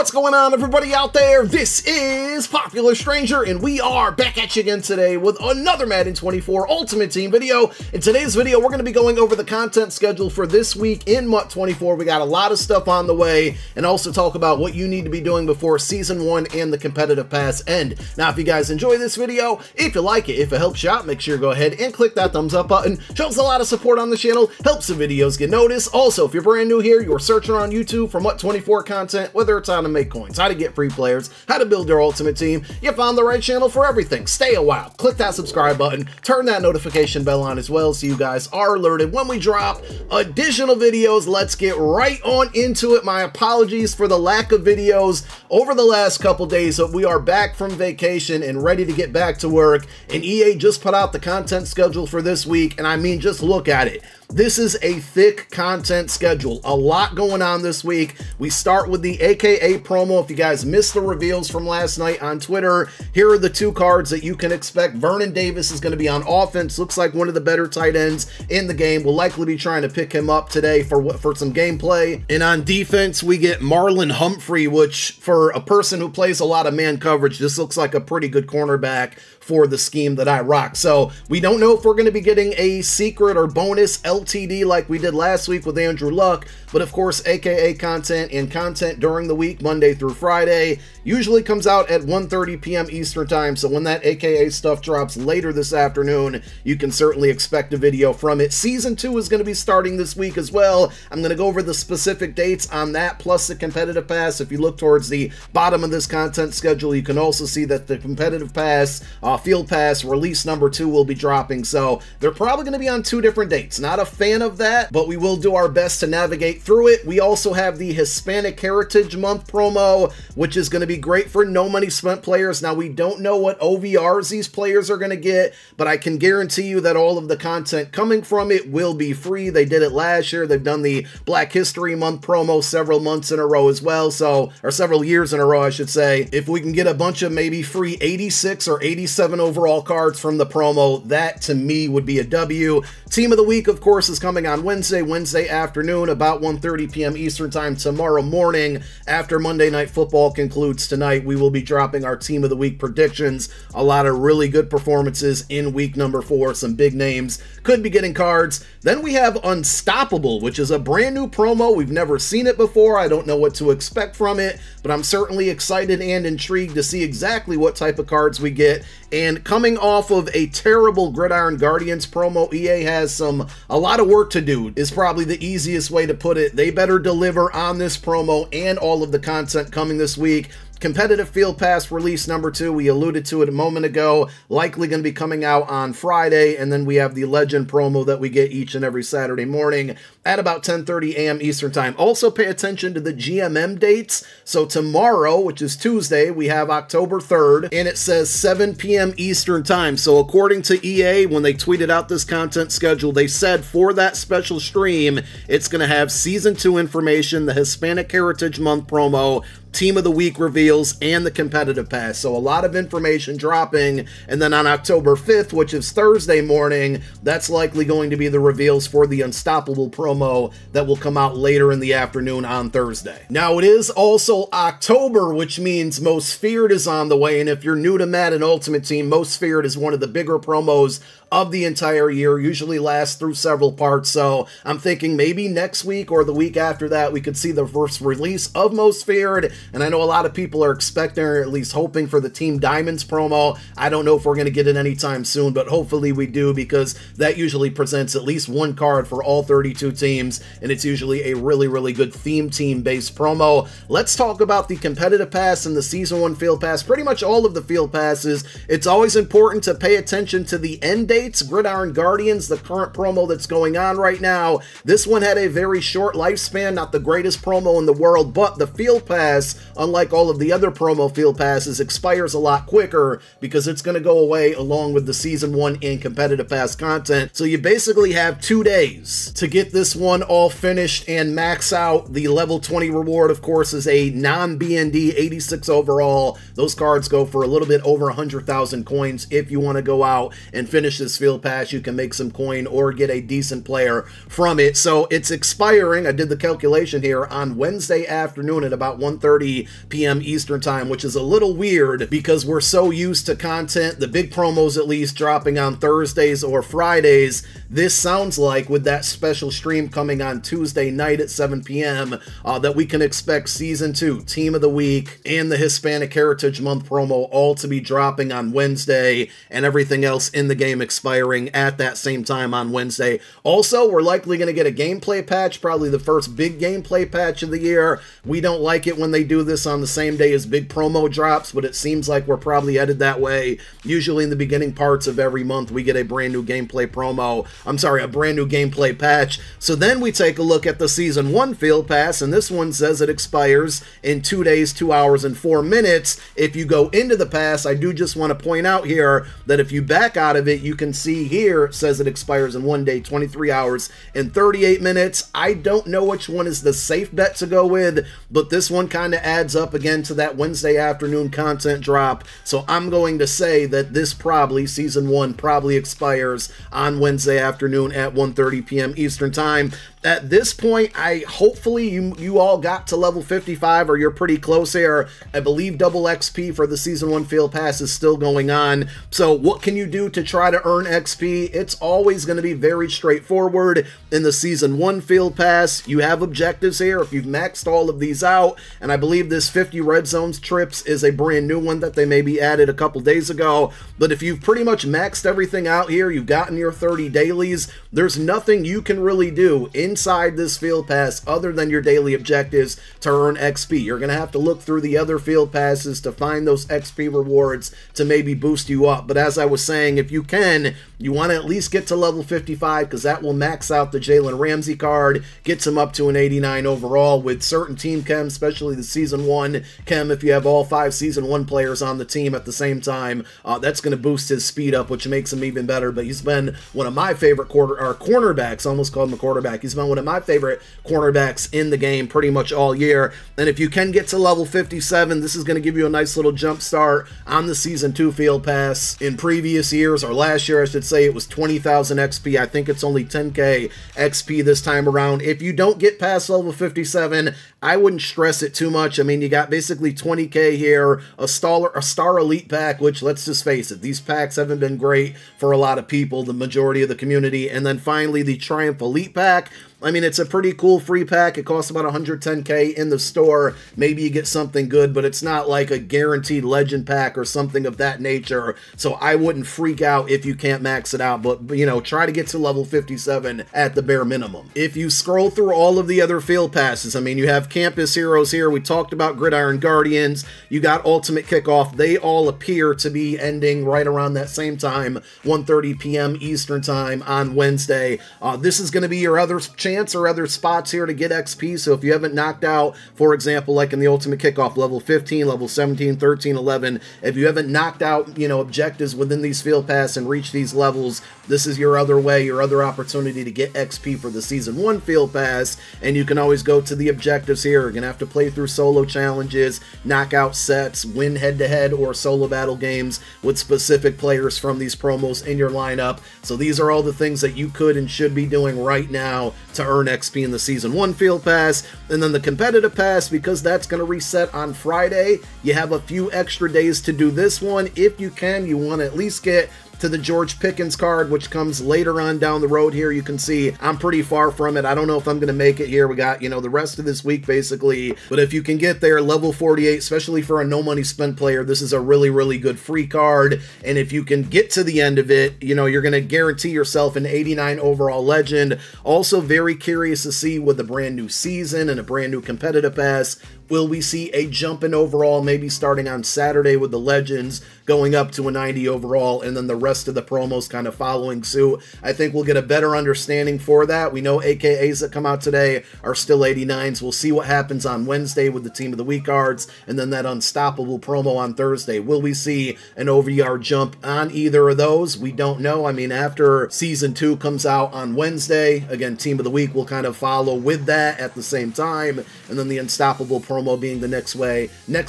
What's going on, everybody out there? This is Popular Stranger, and we are back at you again today with another Madden 24 Ultimate Team video. In today's video, we're going to be going over the content schedule for this week in MUT 24. We got a lot of stuff on the way, and also talk about what you need to be doing before Season 1 and the competitive pass end. Now, if you guys enjoy this video, if you like it, if it helps you out, make sure you go ahead and click that thumbs up button. Shows a lot of support on the channel, helps the videos get noticed. Also, if you're brand new here, you're searching on YouTube for MUT 24 content, whether it's how to make coins, how to get free players, how to build your ultimate team, you found the right channel for everything. Stay a while, click that subscribe button, turn that notification bell on as well so you guys are alerted when we drop additional videos. Let's get right on into it. My apologies for the lack of videos over the last couple days, but we are back from vacation and ready to get back to work. And EA just put out the content schedule for this week, and I mean, just look at it. This is a thick content schedule. A lot going on this week. We start with the AKA promo. If you guys missed the reveals from last night on Twitter, here are the two cards that you can expect. Vernon Davis is going to be on offense. Looks like one of the better tight ends in the game. We'll likely be trying to pick him up today for some gameplay. And on defense, we get Marlon Humphrey, which for a person who plays a lot of man coverage, this looks like a pretty good cornerback for the scheme that I rock. So we don't know if we're going to be getting a secret or bonus LTD like we did last week with Andrew Luck, but of course, AKA content and content during the week, Monday through Friday, usually comes out at 1:30 p.m. Eastern time. So when that AKA stuff drops later this afternoon, you can certainly expect a video from it. Season 2 is going to be starting this week as well. I'm going to go over the specific dates on that, plus the competitive pass. If you look towards the bottom of this content schedule, you can also see that the competitive pass, field pass release number 2 will be dropping. So they're probably going to be on 2 different dates. Not a fan of that, but we will do our best to navigate through it. We also have the Hispanic Heritage Month promo, which is going to be great for no money spent players. Now, we don't know what OVRs these players are going to get, but I can guarantee you that all of the content coming from it will be free. They did it last year. They've done the Black History Month promo several months in a row as well, so, or several years in a row, I should say. If we can get a bunch of maybe free 86 or 87 overall cards from the promo, that to me would be a W. Team of the Week, of course, is coming on Wednesday afternoon, about 1:30 p.m. Eastern time tomorrow morning. After Monday Night Football concludes tonight, we will be dropping our Team of the Week predictions. A lot of really good performances in week number 4. Some big names could be getting cards. Then we have Unstoppable, which is a brand new promo. We've never seen it before. I don't know what to expect from it, but I'm certainly excited and intrigued to see exactly what type of cards we get. And coming off of a terrible Gridiron Guardians promo, EA has a lot of work to do is probably the easiest way to put it. They better deliver on this promo and all of the content coming this week. Competitive Field Pass release number 2, we alluded to it a moment ago, likely going to be coming out on Friday, and then we have the Legend promo that we get each and every Saturday morning at about 10:30 a.m. Eastern time. Also pay attention to the GMM dates. So tomorrow, which is Tuesday, we have October 3rd, and it says 7 p.m. Eastern time. So according to EA, when they tweeted out this content schedule, they said for that special stream, it's going to have Season 2 information, the Hispanic Heritage Month promo, Team of the Week reveals, and the competitive pass. So a lot of information dropping. And then on October 5th, which is Thursday morning, that's likely going to be the reveals for the Unstoppable promo that will come out later in the afternoon on Thursday. Now, it is also October, which means Most Feared is on the way. And if you're new to Madden Ultimate Team, Most Feared is one of the bigger promos of the entire year, usually lasts through several parts. So I'm thinking maybe next week or the week after that, we could see the first release of Most Feared. And I know a lot of people are expecting, or at least hoping, for the Team Diamonds promo. I don't know if we're going to get it anytime soon, but hopefully we do, because that usually presents at least one card for all 32 teams, and it's usually a really, really good theme team-based promo. Let's talk about the competitive pass and the Season 1 field pass, pretty much all of the field passes. It's always important to pay attention to the end date. Gridiron Guardians, the current promo that's going on right now, this one had a very short lifespan, not the greatest promo in the world, but the field pass, unlike all of the other promo field passes, expires a lot quicker because it's going to go away along with the Season 1 and competitive pass content. So you basically have 2 days to get this one all finished and max out. The level 20 reward, of course, is a non-BND 86 overall. Those cards go for a little bit over 100,000 coins. If you want to go out and finish this field pass, you can make some coin or get a decent player from it. So it's expiring, I did the calculation here, on Wednesday afternoon at about 1:30 7:30 p.m. Eastern time, which is a little weird because we're so used to content, the big promos at least, dropping on Thursdays or Fridays. This sounds like, with that special stream coming on Tuesday night at 7 p.m., that we can expect Season 2, Team of the Week, and the Hispanic Heritage Month promo all to be dropping on Wednesday, and everything else in the game expiring at that same time on Wednesday. Also, we're likely going to get a gameplay patch, probably the first big gameplay patch of the year. We don't like it when they do this on the same day as big promo drops, but it seems like we're probably headed that way. Usually in the beginning parts of every month, we get a brand new gameplay promo. I'm sorry, a brand new gameplay patch. So then we take a look at the Season 1 Field Pass, and this one says it expires in 2 days, 2 hours, and 4 minutes. If you go into the pass, I do just want to point out here that if you back out of it, you can see here it says it expires in 1 day, 23 hours, and 38 minutes. I don't know which one is the safe bet to go with, but this one kind of adds up again to that Wednesday afternoon content drop. So I'm going to say that this probably, Season 1, probably expires on Wednesday afternoon at 1:30 p.m. Eastern time. At this point, I hopefully you all got to level 55, or you're pretty close here. I believe double XP for the Season 1 Field Pass is still going on. So what can you do to try to earn XP? It's always going to be very straightforward. In the Season 1 Field Pass, you have objectives here. If you've maxed all of these out, and I believe this 50 Red Zones trips is a brand new one that they maybe added a couple days ago. But if you've pretty much maxed everything out here, you've gotten your 30 dailies, there's nothing you can really do inside this field pass other than your daily objectives to earn XP. You're going to have to look through the other field passes to find those XP rewards to maybe boost you up. But as I was saying, if you can, you want to at least get to level 55, because that will max out the Jalen Ramsey card, gets him up to an 89 overall with certain team chem, especially the Season 1 chem. If you have all 5 Season 1 players on the team at the same time, that's going to boost his speed up, which makes him even better. But he's been one of my favorite cornerbacks. I almost called him a quarterback. He's been one of my favorite cornerbacks in the game pretty much all year. And if you can get to level 57, this is going to give you a nice little jump start on the Season 2 Field Pass. In previous years, or last year I should say, it was 20,000 XP. I think it's only 10k XP this time around. If you don't get past level 57, I wouldn't stress it too much. I mean, you got basically 20k here, a star elite pack, which, let's just face it, these packs haven't been great for a lot of people, the majority of the community. And then finally, the Triumph Elite pack. I mean, it's a pretty cool free pack. It costs about 110k in the store. Maybe you get something good, but it's not like a guaranteed legend pack or something of that nature. So I wouldn't freak out if you can't max it out, but, you know, try to get to level 57 at the bare minimum. If you scroll through all of the other field passes, I mean, you have Campus Heroes here. We talked about Gridiron Guardians. You got Ultimate Kickoff. They all appear to be ending right around that same time, 1:30 p.m. Eastern time on Wednesday. This is going to be your other chance or other spots here to get XP. So if you haven't knocked out, for example, like in the Ultimate Kickoff, level 15, level 17, 13, 11, if you haven't knocked out, you know, objectives within these field pass and reached these levels, this is your other way, your other opportunity to get XP for the Season 1 field pass. And you can always go to the objectives here. You're gonna have to play through solo challenges, knockout sets, win head-to-head or solo battle games with specific players from these promos in your lineup. So these are all the things that you could and should be doing right now to earn XP in the Season 1 Field Pass. And then the Competitive Pass, because that's going to reset on Friday, you have a few extra days to do this one. If you can, you want to at least get to the George Pickens card, which comes later on down the road here. You can see I'm pretty far from it. I don't know if I'm going to make it here. We got, you know, the rest of this week basically. But if you can get there, level 48, especially for a no money spent player, this is a really, really good free card. And if you can get to the end of it, you know, you're going to guarantee yourself an 89 overall legend. Also very curious to see, with a brand new season and a brand new competitive pass, will we see a jump in overall, maybe starting on Saturday with the Legends, going up to a 90 overall, and then the rest of the promos kind of following suit? I think we'll get a better understanding for that. We know AKAs that come out today are still 89s. We'll see what happens on Wednesday with the Team of the Week cards, and then that Unstoppable promo on Thursday. Will we see an OVR jump on either of those? We don't know. I mean, after Season 2 comes out on Wednesday, again, Team of the Week will kind of follow with that at the same time, and then the Unstoppable promo being the next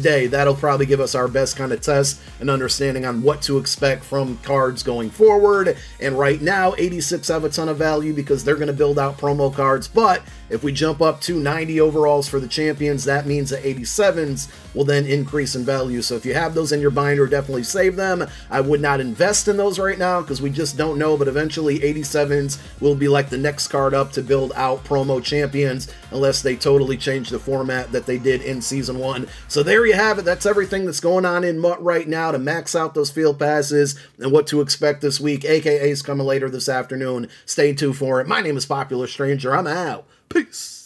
day, that'll probably give us our best kind of test and understanding on what to expect from cards going forward. And right now, 86 have a ton of value because they're going to build out promo cards, but If we jump up to 90 overalls for the champions, that means the 87s will then increase in value. So if you have those in your binder, definitely save them. I would not invest in those right now because we just don't know, but eventually 87s will be like the next card up to build out promo champions unless they totally change the format that they did in Season 1. So there you have it. That's everything that's going on in MUT right now to max out those field passes and what to expect this week. AKA's coming later this afternoon. Stay tuned for it. My name is Popular Stranger. I'm out. Peace.